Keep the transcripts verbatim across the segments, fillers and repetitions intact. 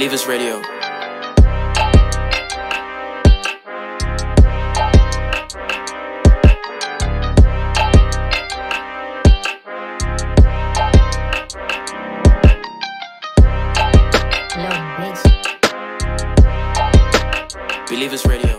Believers Radio. Believers Radio.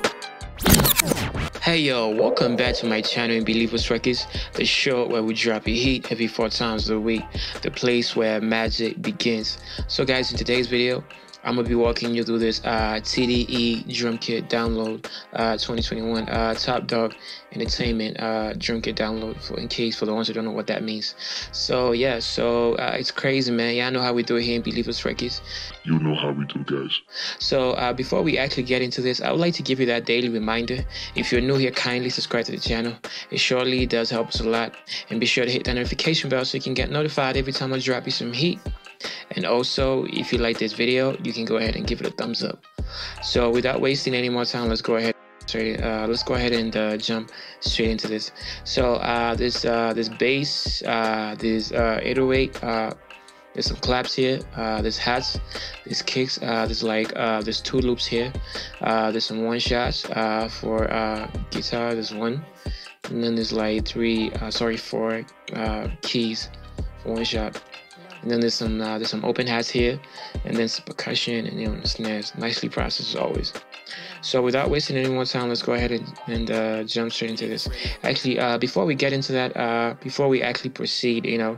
Hey yo, welcome back to my channel in Believers Records, the show where we drop a hit every four times a week, the place where magic begins. So guys, in today's video, I'm gonna be walking you through this uh, T D E drum kit download, uh, twenty twenty-one uh, Top Dog Entertainment uh, drum kit download. For in case for the ones who don't know what that means. So yeah, so uh, it's crazy, man. Yeah, I know how we do it here in Believers Records. You know how we do, guys. So uh, before we actually get into this, I would like to give you that daily reminder. If you're new here, kindly subscribe to the channel. It surely does help us a lot. And be sure to hit that notification bell so you can get notified every time I drop you some heat. And also, if you like this video, you can go ahead and give it a thumbs up. So without wasting any more time, let's go ahead straight uh, let's go ahead and uh, jump straight into this. So uh, this uh, this bass, uh, this uh, eight oh eight, uh, there's some claps here, uh, there's hats, there's kicks, uh, there's like uh, there's two loops here, uh, there's some one shots uh, for uh, guitar, there's one, and then there's like three uh, sorry four uh, keys for one shot. And then there's some uh, there's some open hats here, and then some percussion and you know snares. Nicely processed as always. So without wasting any more time, let's go ahead and, and uh, jump straight into this. Actually, uh, before we get into that, uh, before we actually proceed, you know,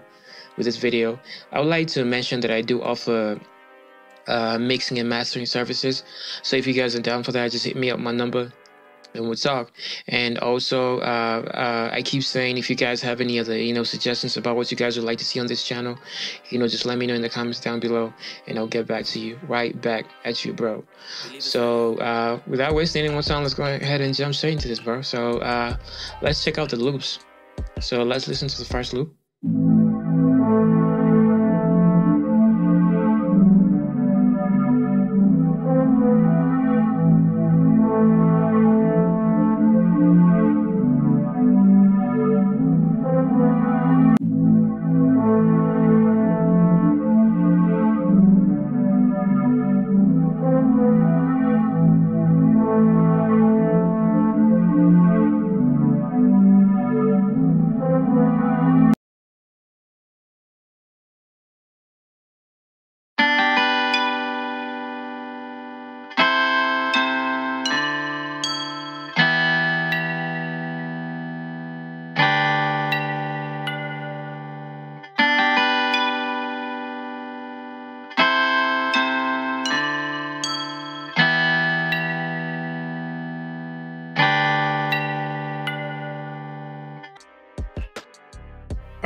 with this video, I would like to mention that I do offer uh, mixing and mastering services. So if you guys are down for that, just hit me up, my number, and we'll talk. And also, uh, uh, I keep saying, if you guys have any other, you know, suggestions about what you guys would like to see on this channel, you know, just let me know in the comments down below, and I'll get back to you, right back at you, bro. So, uh, without wasting any more time, let's go ahead and jump straight into this, bro. So, uh, let's check out the loops. So, let's listen to the first loop.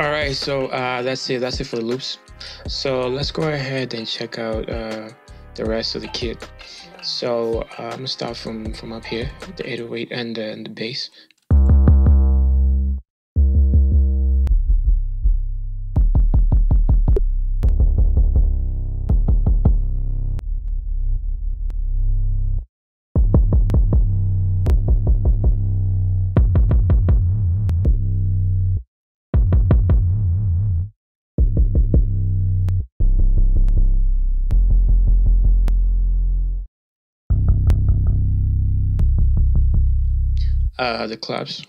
All right, so uh, that's it. That's it for the loops. So let's go ahead and check out uh, the rest of the kit. So uh, I'm gonna start from from up here, the eight oh eight and the, and the bass. Uh, the claps.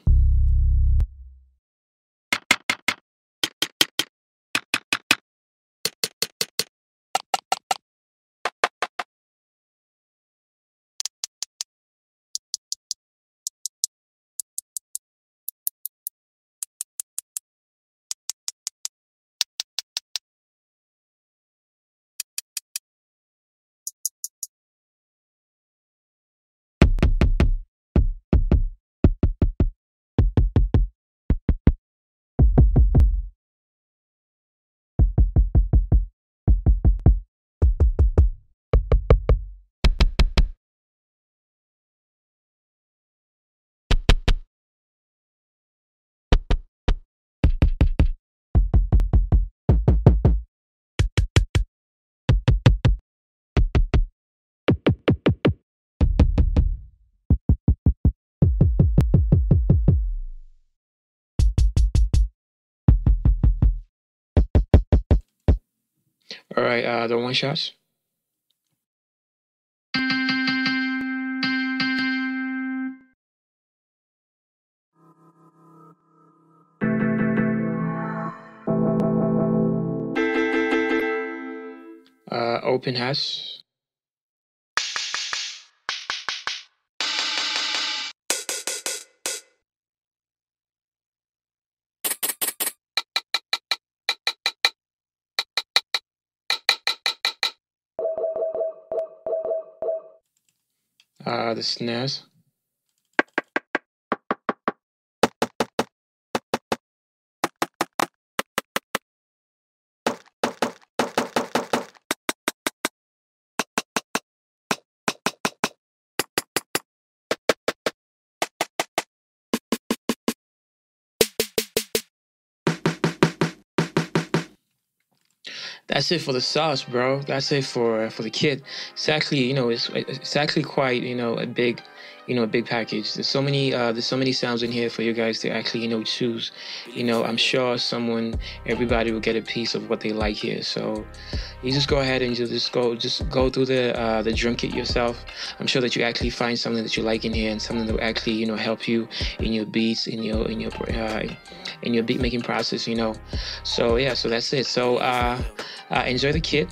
All right, uh, the one shots. open house. Uh, the snares. That's it for the sauce, bro. That's it for uh, for the kit. It's actually, you know, it's it's actually quite, you know, a big, you know, a big package. There's so many, uh, there's so many sounds in here for you guys to actually, you know, choose. You know, I'm sure someone, everybody will get a piece of what they like here. So you just go ahead and you just go, just go through the uh, the drum kit yourself. I'm sure that you actually find something that you like in here and something that will actually, you know, help you in your beats, in your in your uh, in your beat making process. You know, so yeah, so that's it. So. Uh, Uh, enjoy the kit,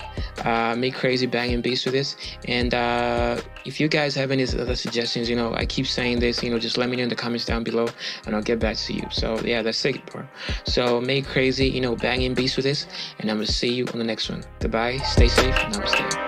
uh, make crazy banging beats with this, and uh, if you guys have any other suggestions, you know, I keep saying this, you know, just let me know in the comments down below and I'll get back to you. So yeah, that's it, bro. So make crazy, you know, banging beats with this, and I'm gonna see you on the next one. Goodbye, stay safe, namaste.